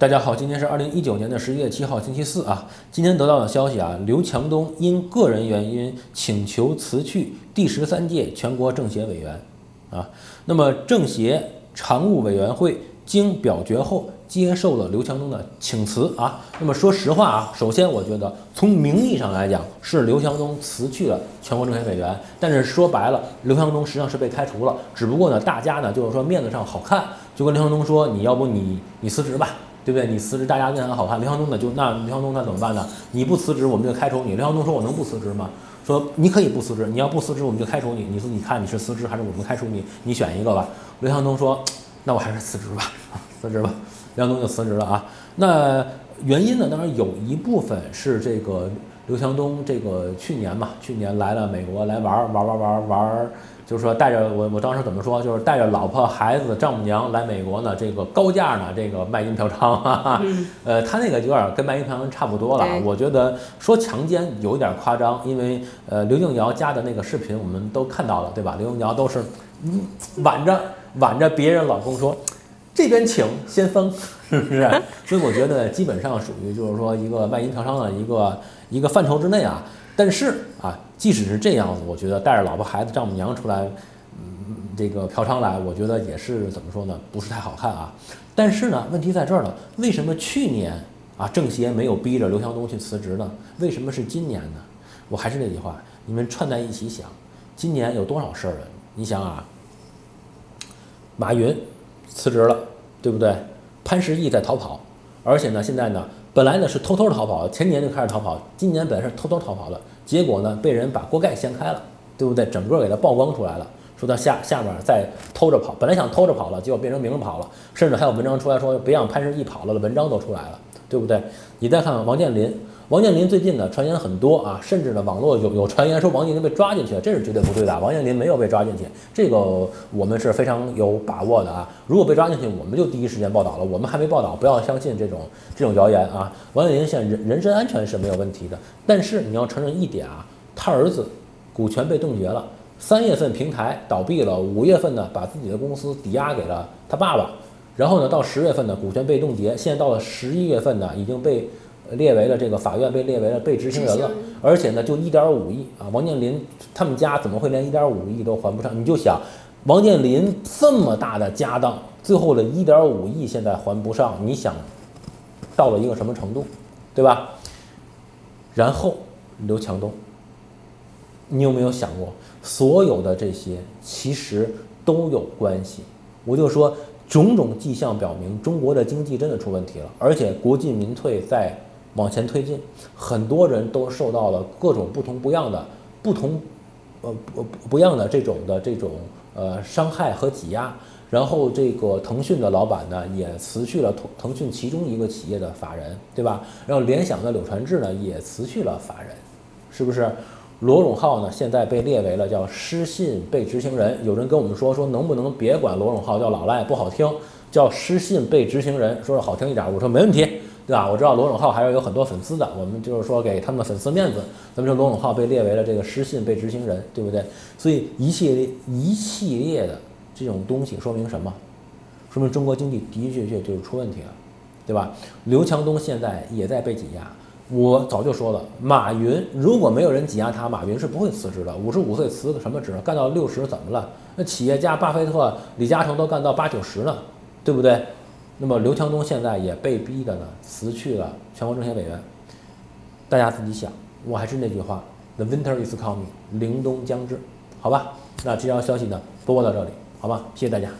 大家好，今天是2019年的11月7号，星期四啊。今天得到的消息啊，刘强东因个人原因请求辞去第13届全国政协委员啊。那么政协常务委员会经表决后接受了刘强东的请辞啊。那么说实话啊，首先我觉得从名义上来讲是刘强东辞去了全国政协委员，但是说白了，刘强东实际上是被开除了，只不过呢，大家呢就是说面子上好看，就跟刘强东说，你要不你辞职吧。 对不对？你辞职，大家面很好看。刘强东呢，那怎么办呢？你不辞职，我们就开除你。刘强东说：“我能不辞职吗？”说：“你可以不辞职，你要不辞职，我们就开除你。你说你看你是辞职还是我们开除你？你选一个吧。”刘强东说：“那我还是辞职吧，辞职吧。”刘强东就辞职了啊。那原因呢？当然有一部分是这个刘强东这个去年来了美国来玩。 就是说，带着我当时怎么说，就是带着老婆、孩子、丈母娘来美国呢，这个高价呢，这个卖淫嫖娼，哈哈，他那个有点跟卖淫嫖娼差不多了。我觉得说强奸有一点夸张，因为刘静瑶家的那个视频我们都看到了，对吧？刘静瑶都是挽着别人老公说，这边请先锋，是不是？所以我觉得基本上属于就是说一个卖淫嫖娼的一个范畴之内啊。 但是啊，即使是这样子，我觉得带着老婆、孩子、丈母娘出来，这个嫖娼来，我觉得也是怎么说呢，不是太好看啊。但是呢，问题在这儿呢，为什么去年啊政协没有逼着刘强东去辞职呢？为什么是今年呢？我还是那句话，你们串在一起想，今年有多少事儿啊？你想啊，马云辞职了，对不对？潘石屹在逃跑，而且呢，现在呢。 本来呢是偷偷的逃跑，前年就开始逃跑，今年本来是偷偷逃跑的，结果呢被人把锅盖掀开了，对不对？整个给他曝光出来了，说他下面再偷着跑，本来想偷着跑了，结果变成明着跑了，甚至还有文章出来说别让潘石屹跑了，文章都出来了，对不对？你再看看王健林，王健林最近呢传言很多啊，甚至呢网络有传言说王健林被抓进去了，这是绝对不对的，王健林没有被抓进去，这个我们是非常有把握的啊。如果被抓进去，我们就第一时间报道了，我们还没报道，不要相信这种谣言啊。王健林现在人身安全是没有问题的，但是你要承认一点啊，他儿子股权被冻结了，3月份平台倒闭了，5月份呢把自己的公司抵押给了他爸爸，然后呢到10月份呢股权被冻结，现在到了11月份呢已经被。 列为了这个法院被列为了被执行人了，而且呢，就1.5亿啊！王健林他们家怎么会连1.5亿都还不上？你就想，王健林这么大的家当，最后的1.5亿现在还不上，你想到了一个什么程度，对吧？然后刘强东，你有没有想过，所有的这些其实都有关系？我就说，种种迹象表明，中国的经济真的出问题了，而且国进民退在。 往前推进，很多人都受到了各种不一样的这种伤害和挤压。然后这个腾讯的老板呢，也辞去了腾讯其中一个企业的法人，对吧？然后联想的柳传志呢，也辞去了法人，是不是？罗永浩呢，现在被列为了叫失信被执行人。有人跟我们说，能不能别管罗永浩叫老赖不好听，叫失信被执行人，说是好听一点。我说没问题。 对吧？我知道罗永浩还是有很多粉丝的，我们就是说给他们的粉丝面子，咱们说罗永浩被列为了这个失信被执行人，对不对？所以一系列的这种东西说明什么？说明中国经济的确就是出问题了，对吧？刘强东现在也在被挤压。我早就说了，马云如果没有人挤压他，马云是不会辞职的。55岁辞什么职？干到60怎么了？那企业家巴菲特、李嘉诚都干到80、90呢，对不对？ 那么刘强东现在也被逼的呢，辞去了全国政协委员。大家自己想，我还是那句话 ，The winter is coming， 凛冬将至，好吧？那这条消息呢，播报到这里，好吧？谢谢大家。